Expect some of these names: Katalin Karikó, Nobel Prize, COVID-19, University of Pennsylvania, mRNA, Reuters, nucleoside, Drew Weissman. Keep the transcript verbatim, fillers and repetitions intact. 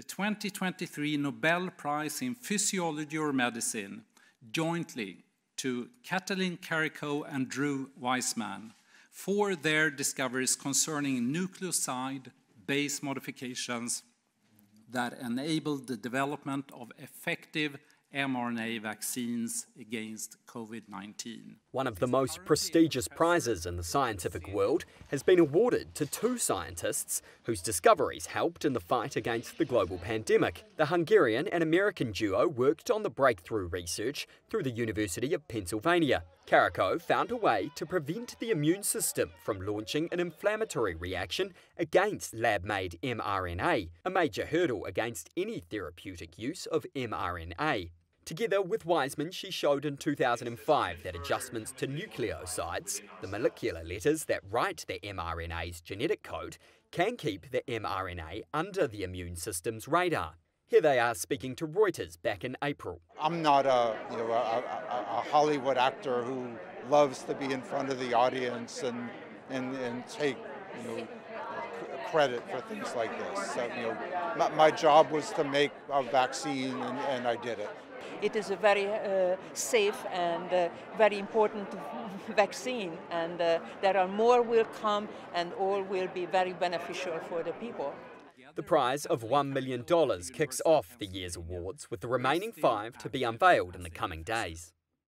the twenty twenty-three Nobel Prize in Physiology or Medicine, jointly to Katalin Karikó and Drew Weissman for their discoveries concerning nucleoside base modifications that enabled the development of effective mRNA vaccines against COVID nineteen. One of the most prestigious prizes in the scientific world has been awarded to two scientists whose discoveries helped in the fight against the global pandemic. The Hungarian and American duo worked on the breakthrough research through the University of Pennsylvania. Karikó found a way to prevent the immune system from launching an inflammatory reaction against lab-made mRNA, a major hurdle against any therapeutic use of mRNA. Together with Weissman, she showed in two thousand five that adjustments to nucleosides, the molecular letters that write the mRNA's genetic code, can keep the mRNA under the immune system's radar. Here they are speaking to Reuters back in April. I'm not a, you know, a, a, a Hollywood actor who loves to be in front of the audience and, and, and take, you know, credit for things like this. So, you know, my, my job was to make a vaccine, and, and I did it. It is a very uh, safe and uh, very important vaccine, and uh, there are more will come, and all will be very beneficial for the people. The prize of one million dollars kicks off the year's awards, with the remaining five to be unveiled in the coming days.